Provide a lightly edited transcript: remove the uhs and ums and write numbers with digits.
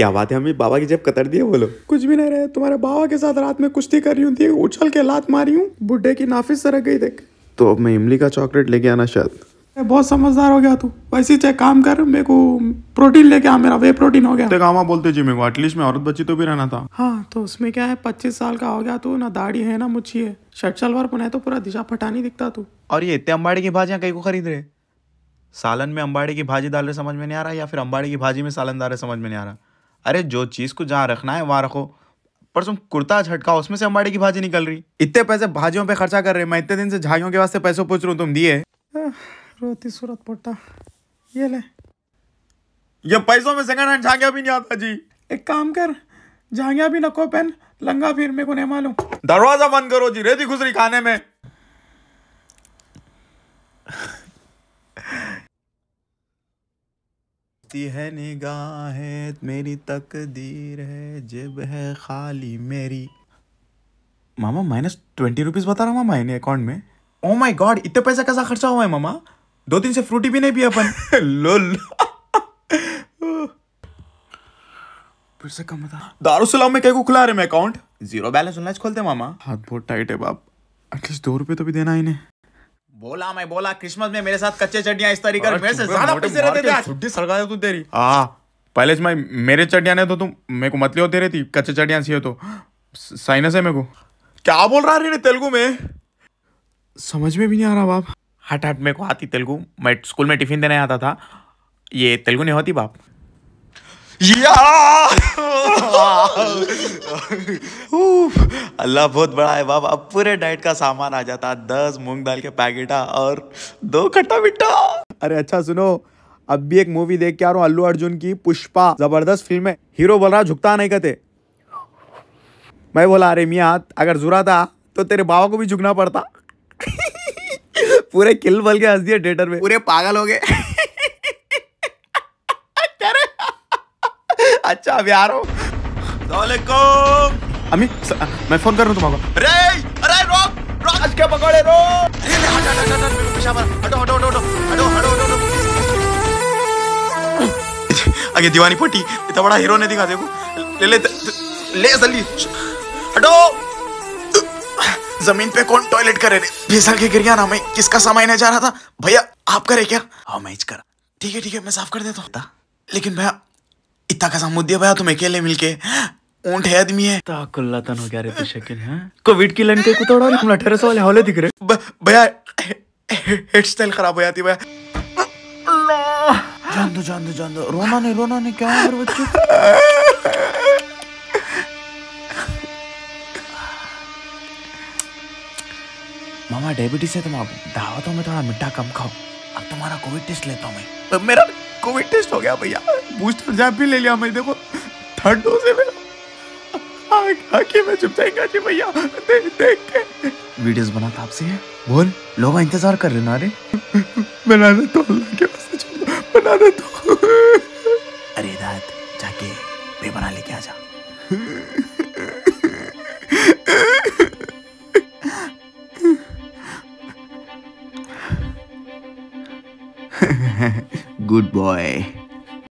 क्या बात है अम्मी, बाबा की जेब कतर दिए। बोलो कुछ भी नहीं रहे, तुम्हारे बाबा के साथ रात में कुश्ती कर रही हूँ, उछल के लात मारी हूँ, बुढ़े की नाफिस सरक गई। देख तो अब मैं इमली का चॉकलेट लेके आना, शायद बहुत समझदार हो गया तू। वैसे चाहे काम कर, मेरे को प्रोटीन लेके आ, मेरा वे प्रोटीन हो गया। गामा बोलते जी मेरे को, एटलीस्ट मैं औरत बच्ची तो भी रहना था। हाँ तो उसमें क्या है, 25 साल का हो गया तू, ना दाढ़ी है ना मुच्छी है, शर्ट सलवार पहना है तो पूरा दिशा फटानी दिखता तू। और ये इतने अंबाड़ी की भाजियाँ कहीं को खरीद रहे? सालन में अंबाड़ी की भाजी डाल रहे समझ में नहीं आ रहा, या फिर अंबाड़ी की भाजी में सालन डाल रहे समझ में नहीं आ रहा। अरे जो चीज़ को जहाँ रखना है वहाँ रखो। पर तुम कुर्ता झटकाओ, उसमें से अंबाड़ी की भाजी निकल रही। इतने पैसे भाजियों पे खर्चा कर रहे, मैं इतने दिन से झाड़ियों के वास्ते पैसों पूछ रहा हूँ, तुम दिए। रोती सूरत पोटा, ये ले, ये पैसों में सेकंड हैंड झांगिया भी नहीं आता जी। एक काम कर, झांगिया भी नको पहन, लंगा फिर, मेरे को नहीं मालूम। दरवाजा बंद करो जी, रेती घुस रही खाने में। है निगाहें मेरी, तकदीर है, जेब है खाली मेरी। मामा -20 रुपीस बता रहा मामा इन्हें अकाउंट में। ओ माय गॉड, इतने पैसा कैसा खर्चा हुआ है मामा? 2 दिन से फ्रूटी भी नहीं पिया अपन। लोल फिर से कम बता। दारुसलाम में कैको खुला रहे मैं अकाउंट? जीरो बैलेंस उन्हें खोलते मामा। हाथ बहुत टाइट है बाप, एटलीस्ट 2 रुपये तो भी देना इन्हें। बोला मैं बोला, क्रिसमस में मेरे साथ कच्चे चटनियां इस तरीके मेरे से ज़्यादा पैसे रहते थे। छुट्टी सरगा दे तू तेरी। हाँ पहले मैं मेरे चटनियां ने तो तुम मेरे को मतली होते रहती, कच्चे चटनियां सी हो तो साइनस है मेरे को। क्या बोल रहा है तेलुगु में, समझ में भी नहीं आ रहा बाप। हट हट, मेरे को आती तेलुगु, मैं स्कूल में टिफिन देने आता था, ये तेलुगु नहीं होती बाप। अल्लाह बहुत बड़ा है बाप, अब पूरे डाइट का सामान आ जाता, 10 मूंग दाल के पैकेटा और 2 खट्टा मीठा। अरे अच्छा सुनो, अब भी एक मूवी देख के आ रहा हूँ, अल्लू अर्जुन की पुष्पा, जबरदस्त फिल्म है। हीरो बोल रहा झुकता नहीं कहते, मैं बोला अरे मियाँ अगर जुरा था तो तेरे बाबा को भी झुकना पड़ता। पूरे किल बल के हंस दिए थिएटर में, पूरे पागल हो गए। अच्छा अभी आ रहा हूँ। अम्मी मैं फोन कर रहा हूँ तुम्हारा। अरे अरे रोक रोक, आज क्या पकौड़े रोक। अरे दीवानी पट्टी, इतना बड़ा हीरो ने दिखा देखो, ले ले ले जल्दी हटो। जमीन पे कौन टॉयलेट करे, फिसल के गिर गया ना मैं, किसका सामान है जा रहा था। भैया आप करे क्या? हाँ मैं करा, ठीक है मैं साफ कर देता हूँ। लेकिन भैया इतना का सामू दिया भैया, तुम अकेले मिलके ऊंट है आदमी है ताकुल्लातन हो गया रे तू शकील है। कोविड की लंके कुतोड़ा और तुम 1800 वाले हौले दिख रहे भैया। हेड स्टाइल खराब हो जाती भैया। अल्लाह जान दो जान दो जान दो, रोना नहीं क्या है मेरे बच्चे। मामा डायबिटीज है, तुम आप दावतों में थोड़ा मीठा कम खाओ। अब तुम्हारा कोविड टेस्ट लेता हूँ मैं। मेरा कोविड टेस्ट हो गया भैया, बूस्टर जैब भी ले लिया मैं, देखो 3rd डोज है मेरा। आके मैं चुप जाएगा जी भैया, देख के वीडियोस बनाता आपसे है। बोल लोग इंतजार कर रहे ना रे। बना दे तो अल्लाह के वास्ते, छोड़ बना दे तो। अरे दाद जाके वे बना लेके आ जा। Good boy.